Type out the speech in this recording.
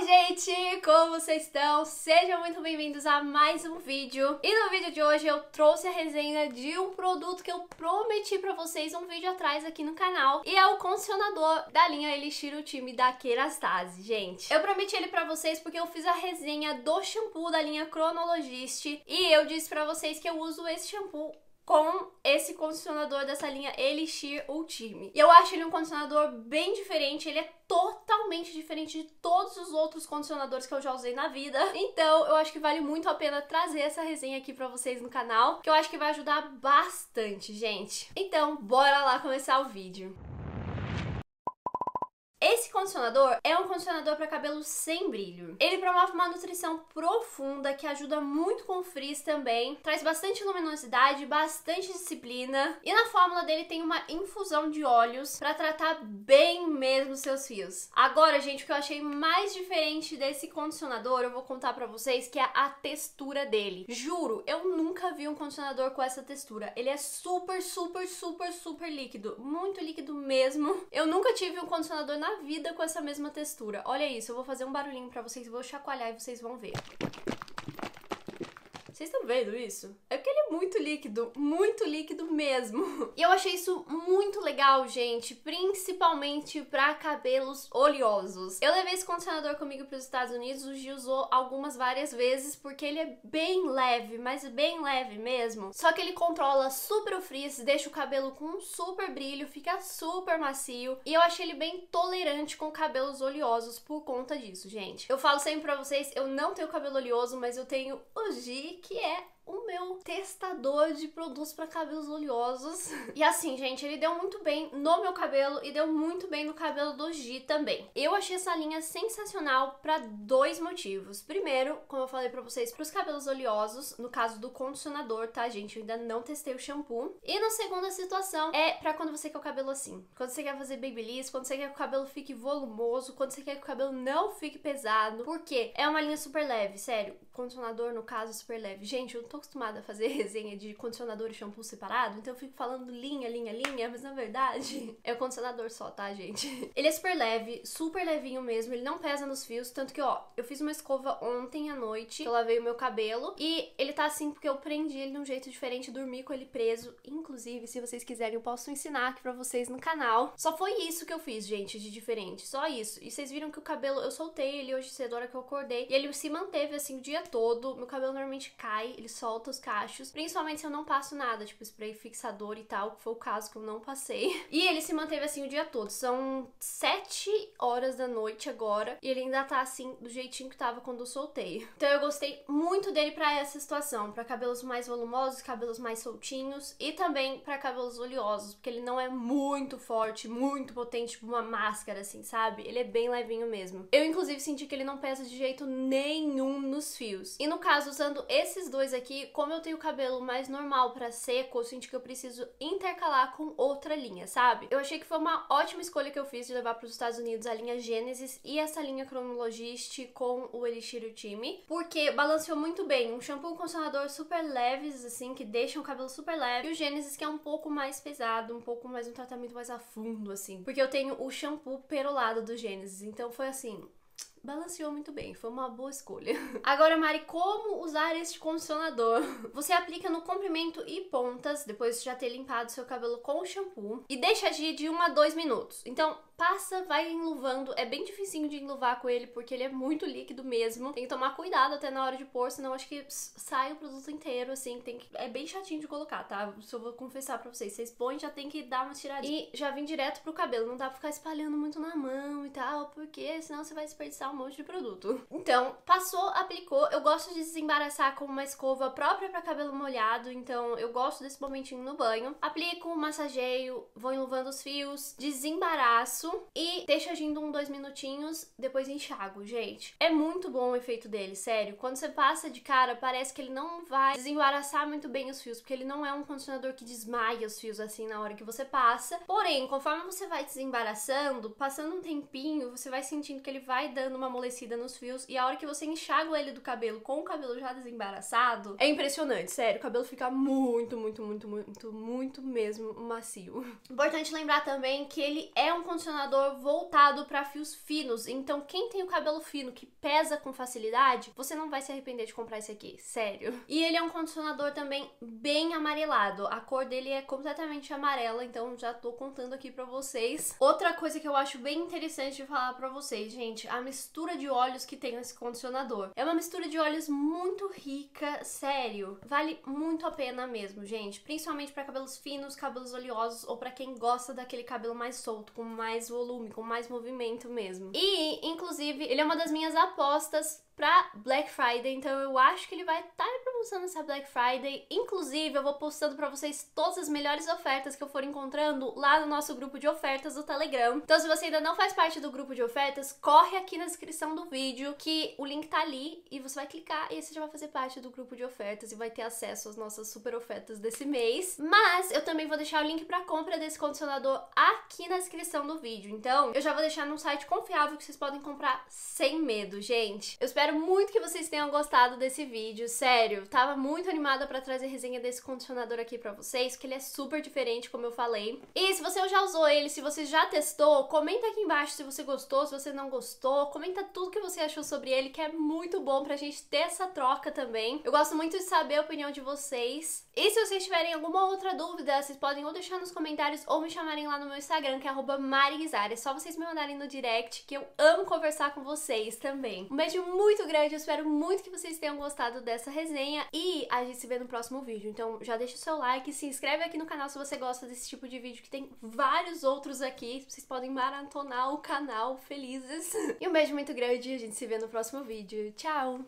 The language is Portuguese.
Oi gente, como vocês estão? Sejam muito bem-vindos a mais um vídeo. E no vídeo de hoje eu trouxe a resenha de um produto que eu prometi pra vocês um vídeo atrás aqui no canal. E é o condicionador da linha Elixir Ultime da Kérastase, gente. Eu prometi ele pra vocês porque eu fiz a resenha do shampoo da linha Chronologiste. E eu disse pra vocês que eu uso esse shampoo com esse condicionador dessa linha Elixir Ultime. E eu acho ele um condicionador bem diferente, ele é totalmente diferente de todos os outros condicionadores que eu já usei na vida. Então, eu acho que vale muito a pena trazer essa resenha aqui pra vocês no canal, que eu acho que vai ajudar bastante, gente. Então, bora lá começar o vídeo. Esse condicionador é um condicionador para cabelo sem brilho. Ele promove uma nutrição profunda que ajuda muito com o frizz também, traz bastante luminosidade, bastante disciplina. E na fórmula dele tem uma infusão de óleos para tratar bem mesmo seus fios. Agora, gente, o que eu achei mais diferente desse condicionador, eu vou contar para vocês, que é a textura dele. Juro, eu nunca vi um condicionador com essa textura. Ele é super, super, super, super líquido. Muito líquido mesmo. Eu nunca tive um condicionador na vida com essa mesma textura. Olha isso, eu vou fazer um barulhinho pra vocês, vou chacoalhar e vocês vão ver. Vocês estão vendo isso? É porque ele é muito líquido mesmo. E eu achei isso muito legal, gente, principalmente pra cabelos oleosos. Eu levei esse condicionador comigo pros Estados Unidos, o Gi usou várias vezes, porque ele é bem leve, mas bem leve mesmo. Só que ele controla super o frizz, deixa o cabelo com um super brilho, fica super macio. E eu achei ele bem tolerante com cabelos oleosos por conta disso, gente. Eu falo sempre pra vocês, eu não tenho cabelo oleoso, mas eu tenho o Gi, que é o meu testador de produtos para cabelos oleosos. E assim, gente, ele deu muito bem no meu cabelo e deu muito bem no cabelo do Gi também. Eu achei essa linha sensacional para dois motivos. Primeiro, como eu falei para vocês, para os cabelos oleosos, no caso do condicionador, tá, gente? Eu ainda não testei o shampoo. E na segunda situação, é para quando você quer o cabelo assim. Quando você quer fazer babyliss, quando você quer que o cabelo fique volumoso, quando você quer que o cabelo não fique pesado. Porque é uma linha super leve, sério. Condicionador, no caso, super leve. Gente, eu tô acostumada a fazer resenha de condicionador e shampoo separado, então eu fico falando linha, linha, linha, mas na verdade é o condicionador só, tá, gente? Ele é super leve, super levinho mesmo, ele não pesa nos fios, tanto que, ó, eu fiz uma escova ontem à noite, eu lavei o meu cabelo e ele tá assim porque eu prendi ele de um jeito diferente, dormi com ele preso, inclusive, se vocês quiserem, eu posso ensinar aqui pra vocês no canal. Só foi isso que eu fiz, gente, de diferente, só isso. E vocês viram que o cabelo, eu soltei ele hoje cedo, a hora que eu acordei, e ele se manteve assim o dia todo, meu cabelo normalmente cai, ele solta os cachos, principalmente se eu não passo nada, tipo spray fixador e tal, que foi o caso que eu não passei. E ele se manteve assim o dia todo. São 7 horas da noite agora e ele ainda tá assim do jeitinho que tava quando eu soltei. Então eu gostei muito dele pra essa situação, pra cabelos mais volumosos, cabelos mais soltinhos e também pra cabelos oleosos, porque ele não é muito forte, muito potente, tipo uma máscara assim, sabe? Ele é bem levinho mesmo. Eu inclusive senti que ele não pesa de jeito nenhum nos fios. E no caso, usando esses dois aqui, como eu tenho cabelo mais normal pra seco, eu senti que eu preciso intercalar com outra linha, sabe? Eu achei que foi uma ótima escolha que eu fiz de levar pros Estados Unidos a linha Gênesis e essa linha Chronologiste com o Elixir Ultime, porque balanceou muito bem. Um shampoo e um condicionador super leves, assim, que deixam o cabelo super leve, e o Gênesis que é um pouco mais pesado, um pouco mais, um tratamento mais a fundo, assim, porque eu tenho o shampoo perolado do Gênesis, então foi assim, balanceou muito bem, foi uma boa escolha. Agora, Mari, como usar este condicionador? Você aplica no comprimento e pontas, depois de já ter limpado seu cabelo com o shampoo, e deixa agir de 1 a 2 minutos. Então, passa, vai enluvando, é bem dificinho de enluvar com ele, porque ele é muito líquido mesmo. Tem que tomar cuidado até na hora de pôr, senão acho que sai o produto inteiro, assim, tem que... é bem chatinho de colocar, tá? Isso eu vou confessar pra vocês. Vocês põem, já tem que dar uma tiradinha. E já vem direto pro cabelo, não dá pra ficar espalhando muito na mão e tal, porque senão você vai desperdiçar um monte de produto. Então, passou, aplicou. Eu gosto de desembaraçar com uma escova própria pra cabelo molhado, então eu gosto desse momentinho no banho. Aplico, massageio, vou enluvando os fios, desembaraço e deixo agindo 1, 2 minutinhos, depois enxago, gente. É muito bom o efeito dele, sério. Quando você passa de cara, parece que ele não vai desembaraçar muito bem os fios, porque ele não é um condicionador que desmaia os fios assim na hora que você passa. Porém, conforme você vai desembaraçando, passando um tempinho, você vai sentindo que ele vai dando uma amolecida nos fios, e a hora que você enxaga ele do cabelo com o cabelo já desembaraçado, é impressionante, sério, o cabelo fica muito mesmo macio. Importante lembrar também que ele é um condicionador condicionador voltado para fios finos. Então quem tem o cabelo fino que pesa com facilidade, você não vai se arrepender de comprar esse aqui, sério. E ele é um condicionador também bem amarelado. A cor dele é completamente amarela, então já tô contando aqui pra vocês. Outra coisa que eu acho bem interessante de falar pra vocês, gente, a mistura de óleos que tem nesse condicionador. É uma mistura de óleos muito rica, sério. Vale muito a pena mesmo, gente. Principalmente pra cabelos finos, cabelos oleosos ou pra quem gosta daquele cabelo mais solto, com mais volume, com mais movimento mesmo. E, inclusive, ele é uma das minhas apostas pra Black Friday, então eu acho que ele vai estar em promoção nessa Black Friday. Inclusive, eu vou postando pra vocês todas as melhores ofertas que eu for encontrando lá no nosso grupo de ofertas do Telegram. Então, se você ainda não faz parte do grupo de ofertas, corre aqui na descrição do vídeo, que o link tá ali, e você vai clicar e aí você já vai fazer parte do grupo de ofertas e vai ter acesso às nossas super ofertas desse mês. Mas eu também vou deixar o link pra compra desse condicionador aqui na descrição do vídeo. Então, eu já vou deixar num site confiável que vocês podem comprar sem medo, gente. Eu espero muito que vocês tenham gostado desse vídeo, sério, tava muito animada pra trazer a resenha desse condicionador aqui pra vocês, que ele é super diferente, como eu falei. E se você já usou ele, se você já testou, comenta aqui embaixo se você gostou, se você não gostou, comenta tudo que você achou sobre ele, que é muito bom pra gente ter essa troca também. Eu gosto muito de saber a opinião de vocês. E se vocês tiverem alguma outra dúvida, vocês podem ou deixar nos comentários ou me chamarem lá no meu Instagram, que é @mariguisard. É só vocês me mandarem no direct, que eu amo conversar com vocês também. Um beijo muito grande, eu espero muito que vocês tenham gostado dessa resenha e a gente se vê no próximo vídeo. Então já deixa o seu like, se inscreve aqui no canal se você gosta desse tipo de vídeo, que tem vários outros aqui, vocês podem maratonar o canal felizes. E um beijo muito grande, a gente se vê no próximo vídeo. Tchau!